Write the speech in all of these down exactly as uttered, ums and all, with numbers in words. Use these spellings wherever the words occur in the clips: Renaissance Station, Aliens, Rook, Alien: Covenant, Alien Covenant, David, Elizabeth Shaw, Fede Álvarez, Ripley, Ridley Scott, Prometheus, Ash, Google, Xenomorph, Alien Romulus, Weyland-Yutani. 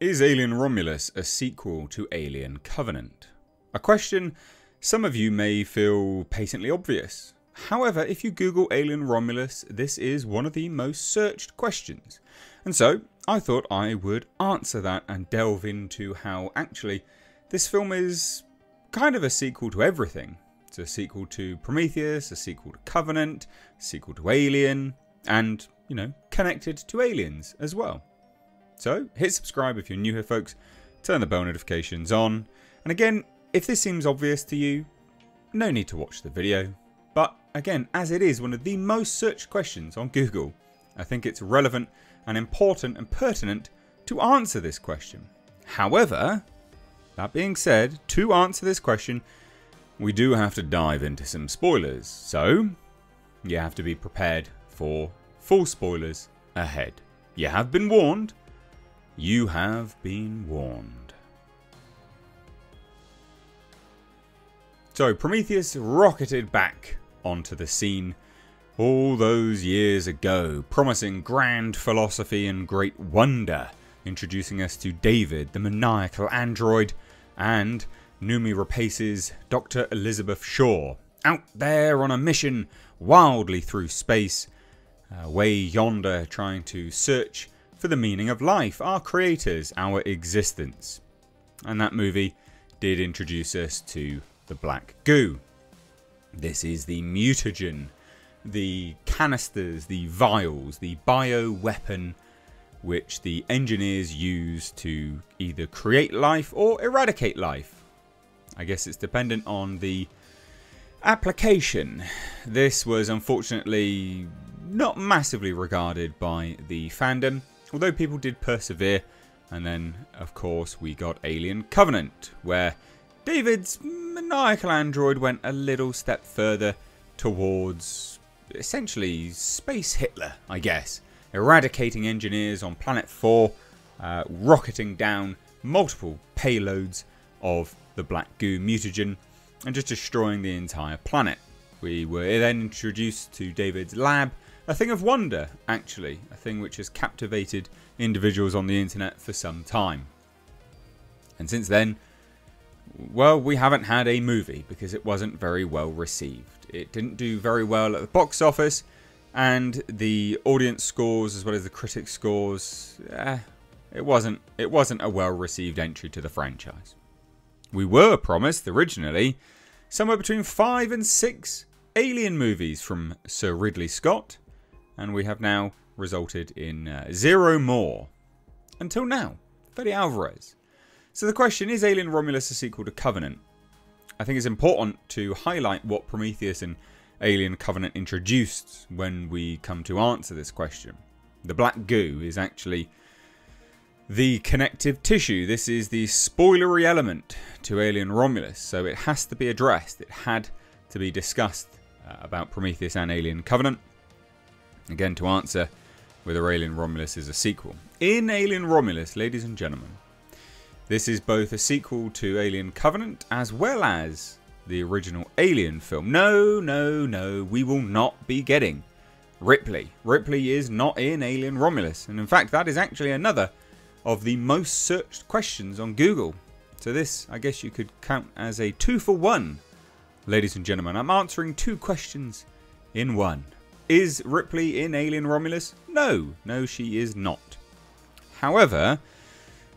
Is Alien Romulus a sequel to Alien Covenant? A question some of you may feel patently obvious. However, if you Google Alien Romulus, this is one of the most searched questions. And so, I thought I would answer that and delve into how actually this film is kind of a sequel to everything. It's a sequel to Prometheus, a sequel to Covenant, a sequel to Alien, and, you know, connected to Aliens as well. So, hit subscribe if you're new here, folks, turn the bell notifications on, and again, if this seems obvious to you, no need to watch the video. But again, as it is one of the most searched questions on Google, I think it's relevant and important and pertinent to answer this question. However, that being said, to answer this question, we do have to dive into some spoilers. So, you have to be prepared for full spoilers ahead. You have been warned. You have been warned. So, Prometheus rocketed back onto the scene all those years ago, promising grand philosophy and great wonder, introducing us to David, the maniacal android, and Numi Rapace's Doctor Elizabeth Shaw, out there on a mission wildly through space, away yonder trying to search for the meaning of life, our creators, our existence. And that movie did introduce us to the black goo. This is the mutagen, the canisters, the vials, the bioweapon which the engineers use to either create life or eradicate life. I guess it's dependent on the application. This was unfortunately not massively regarded by the fandom, although people did persevere. And then, of course, we got Alien Covenant, where David's maniacal android went a little step further towards essentially space Hitler, I guess. Eradicating engineers on Planet four, uh, rocketing down multiple payloads of the black goo mutagen and just destroying the entire planet. We were then introduced to David's lab, a thing of wonder actually, a thing which has captivated individuals on the internet for some time. And since then, well, we haven't had a movie because it wasn't very well received. It didn't do very well at the box office, and the audience scores as well as the critic scores, eh, it wasn't it wasn't a well received entry to the franchise. We were promised originally somewhere between five and six Alien movies from Sir Ridley Scott, and we have now resulted in uh, zero more until now. Fede Álvarez. So the question, is Alien Romulus a sequel to Covenant? I think it's important to highlight what Prometheus and Alien Covenant introduced when we come to answer this question. The black goo is actually the connective tissue. This is the spoilery element to Alien Romulus, so it has to be addressed. It had to be discussed uh, about Prometheus and Alien Covenant. Again, to answer whether Alien Romulus is a sequel. In Alien Romulus, ladies and gentlemen, this is both a sequel to Alien Covenant as well as the original Alien film. No, no, no, we will not be getting Ripley. Ripley is not in Alien Romulus. And in fact, that is actually another of the most searched questions on Google. So this, I guess you could count as a two for one, ladies and gentlemen. I'm answering two questions in one. Is Ripley in Alien Romulus? No, no, she is not. However,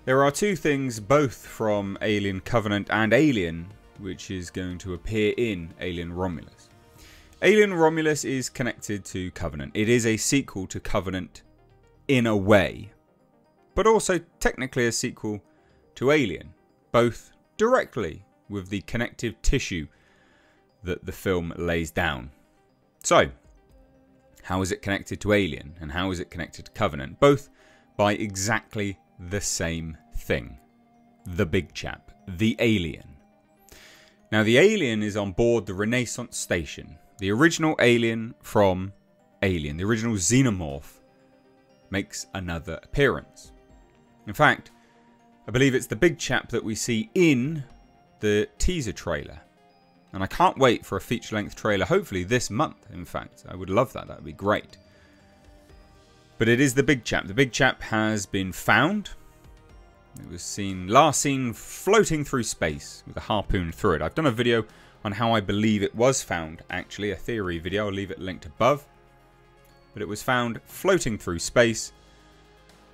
there are two things, both from Alien Covenant and Alien, which is going to appear in Alien Romulus. Alien Romulus is connected to Covenant. It is a sequel to Covenant in a way, but also technically a sequel to Alien, both directly with the connective tissue that the film lays down. So, how is it connected to Alien and how is it connected to Covenant? Both by exactly the same thing. The big chap. The alien. Now the alien is on board the Renaissance Station. The original alien from Alien, the original Xenomorph, makes another appearance. In fact, I believe it's the big chap that we see in the teaser trailer. And I can't wait for a feature-length trailer, hopefully this month, in fact. I would love that. That would be great. But it is the big chap. The big chap has been found It was seen last seen floating through space with a harpoon through it. I've done a video on how I believe it was found, actually, a theory video. I'll leave it linked above. But it was found floating through space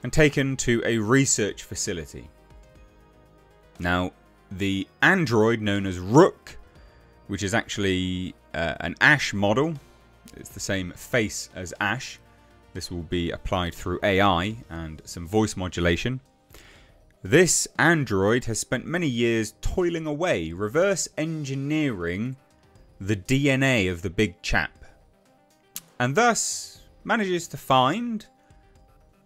and taken to a research facility. Now, the android known as Rook, which is actually uh, an Ash model, it's the same face as Ash. This will be applied through A I and some voice modulation. This android has spent many years toiling away, reverse engineering the D N A of the big chap, and thus manages to find,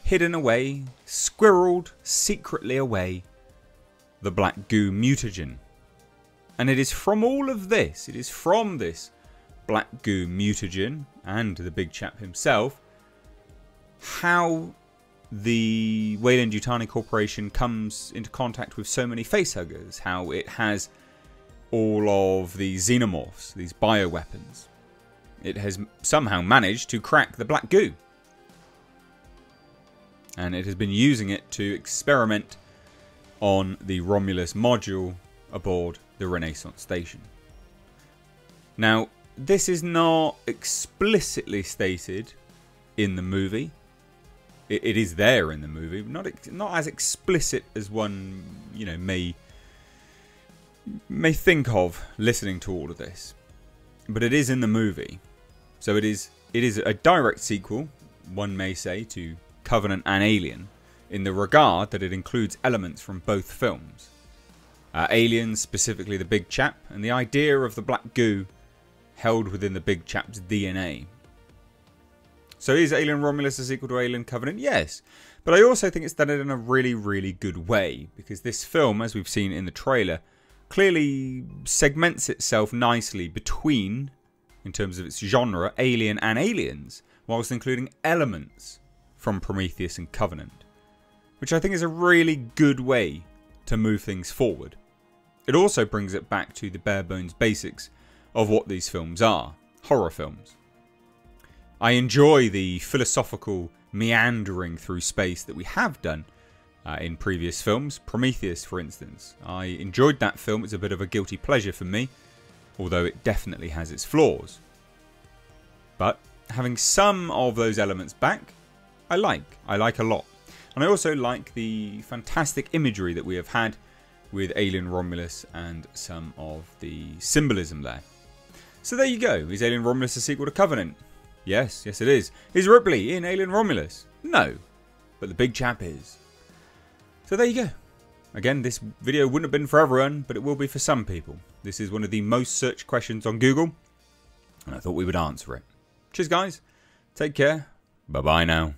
hidden away, squirreled secretly away, the black goo mutagen. And it is from all of this, it is from this black goo mutagen and the big chap himself, how the Weyland-Yutani Corporation comes into contact with so many facehuggers, how it has all of the xenomorphs, these bioweapons. It has somehow managed to crack the black goo. And it has been using it to experiment on the Romulus module aboard the Renaissance Station. Now, this is not explicitly stated in the movie. It, it is there in the movie, but not not as explicit as one, you know, may may think of listening to all of this. But it is in the movie, so it is it is a direct sequel, one may say, to Covenant and Alien, in the regard that it includes elements from both films. Uh, Aliens, specifically the big chap, and the idea of the black goo held within the big chap's D N A. So is Alien Romulus a sequel to Alien Covenant? Yes. But I also think it's done it in a really, really good way, because this film, as we've seen in the trailer, clearly segments itself nicely between, in terms of its genre, Alien and Aliens, whilst including elements from Prometheus and Covenant, which I think is a really good way to move things forward. It also brings it back to the bare bones basics of what these films are, horror films. I enjoy the philosophical meandering through space that we have done uh, in previous films. Prometheus, for instance. I enjoyed that film. It's a bit of a guilty pleasure for me, although it definitely has its flaws. But having some of those elements back, I like. I like a lot. And I also like the fantastic imagery that we have had with Alien Romulus and some of the symbolism there. So there you go. Is Alien Romulus a sequel to Covenant? Yes, yes it is. Is Ripley in Alien Romulus? No, but the big chap is. So there you go. Again, this video wouldn't have been for everyone, but it will be for some people. This is one of the most searched questions on Google, and I thought we would answer it. Cheers, guys. Take care. Bye-bye now.